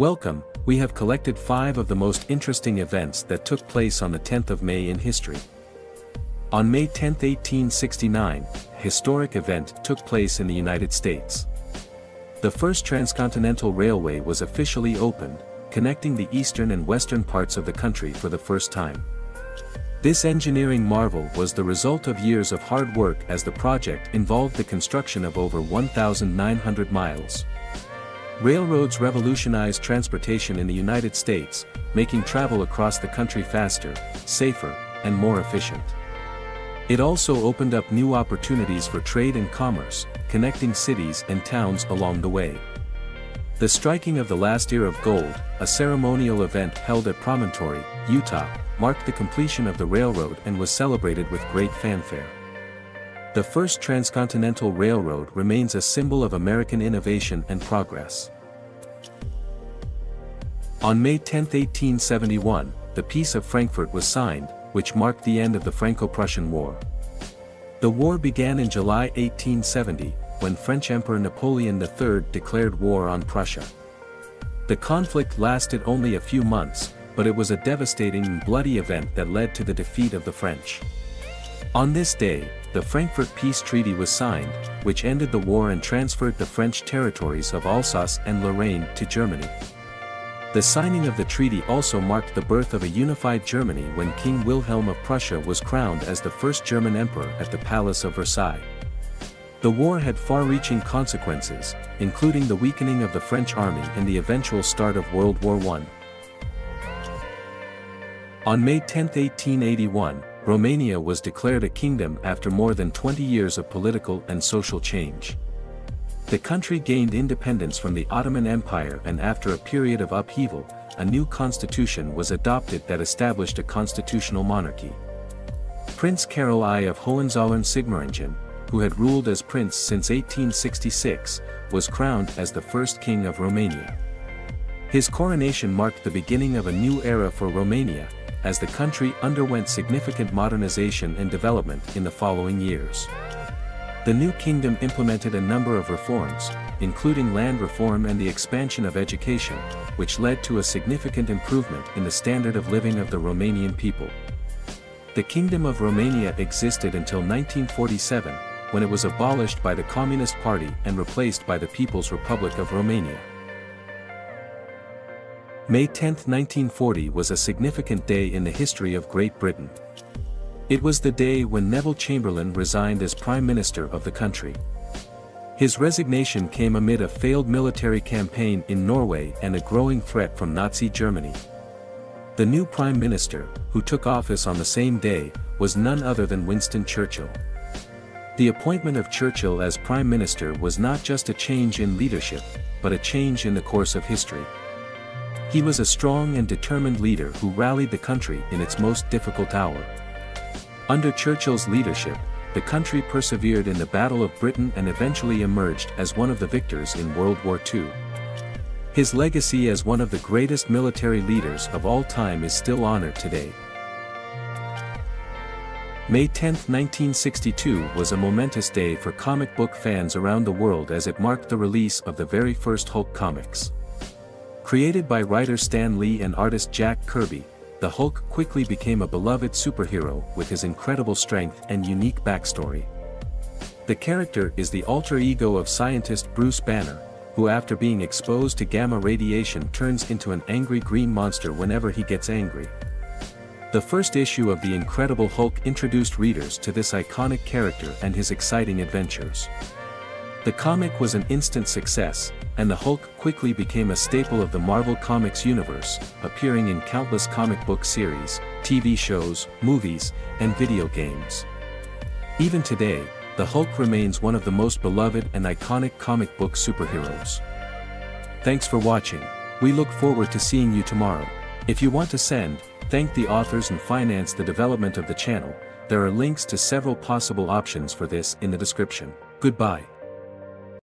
Welcome, we have collected 5 of the most interesting events that took place on the 10th of May in history. On May 10, 1869, a historic event took place in the United States. The first transcontinental railway was officially opened, connecting the eastern and western parts of the country for the first time. This engineering marvel was the result of years of hard work, as the project involved the construction of over 1,900 miles. Railroads revolutionized transportation in the United States, making travel across the country faster, safer, and more efficient. It also opened up new opportunities for trade and commerce, connecting cities and towns along the way. The striking of the last ear of gold, a ceremonial event held at Promontory, Utah, marked the completion of the railroad and was celebrated with great fanfare. The first transcontinental railroad remains a symbol of American innovation and progress. On May 10, 1871, the Peace of Frankfurt was signed, which marked the end of the Franco-Prussian War. The war began in July 1870, when French Emperor Napoleon III declared war on Prussia. The conflict lasted only a few months, but it was a devastating and bloody event that led to the defeat of the French. On this day, the Frankfurt Peace Treaty was signed, which ended the war and transferred the French territories of Alsace and Lorraine to Germany. The signing of the treaty also marked the birth of a unified Germany when King Wilhelm of Prussia was crowned as the first German emperor at the Palace of Versailles. The war had far-reaching consequences, including the weakening of the French army and the eventual start of World War I. On May 10, 1881, Romania was declared a kingdom after more than 20 years of political and social change. The country gained independence from the Ottoman Empire, and after a period of upheaval, a new constitution was adopted that established a constitutional monarchy. Prince Carol I of Hohenzollern-Sigmaringen, who had ruled as prince since 1866, was crowned as the first king of Romania. His coronation marked the beginning of a new era for Romania, as the country underwent significant modernization and development in the following years. The new kingdom implemented a number of reforms, including land reform and the expansion of education, which led to a significant improvement in the standard of living of the Romanian people. The Kingdom of Romania existed until 1947, when it was abolished by the Communist Party and replaced by the People's Republic of Romania. May 10, 1940 was a significant day in the history of Great Britain. It was the day when Neville Chamberlain resigned as Prime Minister of the country. His resignation came amid a failed military campaign in Norway and a growing threat from Nazi Germany. The new Prime Minister, who took office on the same day, was none other than Winston Churchill. The appointment of Churchill as Prime Minister was not just a change in leadership, but a change in the course of history. He was a strong and determined leader who rallied the country in its most difficult hour. Under Churchill's leadership, the country persevered in the Battle of Britain and eventually emerged as one of the victors in World War II. His legacy as one of the greatest military leaders of all time is still honored today. May 10, 1962 was a momentous day for comic book fans around the world, as it marked the release of the very first Hulk comics. Created by writer Stan Lee and artist Jack Kirby, the Hulk quickly became a beloved superhero with his incredible strength and unique backstory. The character is the alter ego of scientist Bruce Banner, who after being exposed to gamma radiation turns into an angry green monster whenever he gets angry. The first issue of The Incredible Hulk introduced readers to this iconic character and his exciting adventures. The comic was an instant success, and the Hulk quickly became a staple of the Marvel Comics universe, appearing in countless comic book series, TV shows, movies, and video games. Even today, the Hulk remains one of the most beloved and iconic comic book superheroes. Thanks for watching. We look forward to seeing you tomorrow. If you want to send, thank the authors, and finance the development of the channel, there are links to several possible options for this in the description. Goodbye.